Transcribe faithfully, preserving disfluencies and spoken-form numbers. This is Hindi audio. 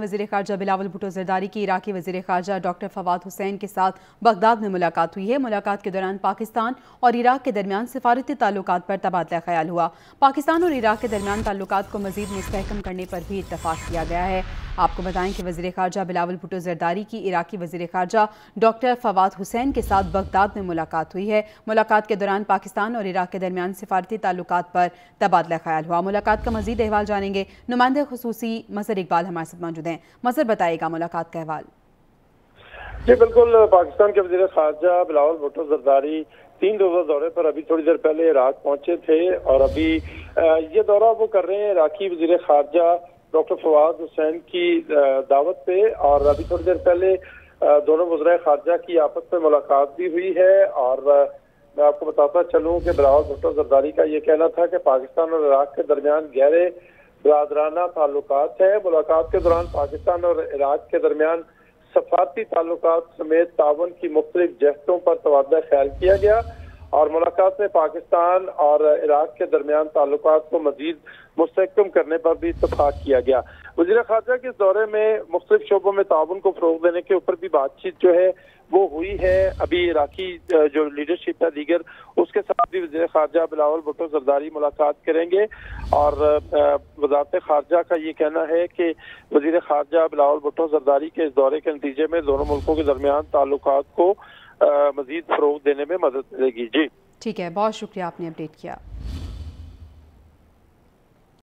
वज़ीर ख़ारजा बिलावल भुट्टो ज़रदारी की इराक़ी वज़ीर ख़ारजा डॉक्टर फवाद हुसैन के साथ बगदाद में मुलाकात हुई है। मुलाकात के दौरान पाकिस्तान और इराक़ के दरमियान सिफारती ताल्लुकात पर तबादला ख्याल हुआ। पाकिस्तान और इराक़ के दरमियान ताल्लुकात को मज़ीद मुस्तहकम करने पर भी इत्तफ़ाक़ किया गया है। आपको बताएं कि वज़ीर ख़ारजा बिलावल भुट्टो ज़रदारी की इराक़ी वज़ीर ख़ारजा डॉक्टर फवाद हुसैन के साथ बगदाद में मुलाकात हुई है। मुलाकात के दौरान पाकिस्तान और इराक़ के दरमियान सिफारती ताल्लुकात पर तबादला ख्याल हुआ। मुलाकात का मज़ीद अहवाल जानेंगे, नुमाइंदे ख़ुसूसी मुसद्दिक इकबाल हमारे साथ मौजूद हैं। मुसद्दिक बताएगा मुलाकात का अहवाल। जी बिल्कुल, पाकिस्तान के वज़ीर ख़ारजा बिलावल भुट्टो ज़रदारी तीन रोज़ा दौरे पर अभी थोड़ी देर पहले इराक़ पहुँचे थे और अभी ये दौरा वो कर रहे हैं इराक़ी वज़ीर ख़ारजा डॉक्टर फवाद हुसैन की दावत पे। और अभी थोड़ी देर पहले दोनों वज़ीर ख़ारजा की आपस में मुलाकात भी हुई है। और मैं आपको बताता चलूँ कि बिलावल भुट्टो ज़रदारी का ये कहना था कि पाकिस्तान और इराक़ के दरमियान गहरे बरादराना ताल्लुकात हैं। मुलाकात के दौरान पाकिस्तान और इराक़ के दरमियान सफारती ताल्लुकात समेत तावन की मुख्तलिफ जहतों पर तबादला ख्याल किया गया। और मुलाकात में पाकिस्तान और इराक़ के दरमियान ताल्लुकात को मज़ीद मुस्तहकम करने पर भी इत्तफाक किया गया। वज़ीर ख़ारजा के इस दौरे में मुख्तलिफ शोबों में ताउन को फ़रोग़ देने के ऊपर भी बातचीत जो है वो हुई है। अभी इराक़ी जो लीडरशिप है दीगर उसके साथ भी वज़ीर ख़ारजा बिलावल भुट्टो ज़रदारी मुलाकात करेंगे। और वज़ारत ख़ारजा का ये कहना है कि वज़ीर ख़ारजा बिलावल भुट्टो ज़रदारी के इस दौरे के नतीजे में दोनों मुल्कों के दरमियान ताल्लुकात को मज़ीद फ़रोग़ देने में मदद मिलेगी। जी ठीक है, बहुत शुक्रिया, आपने अपडेट किया।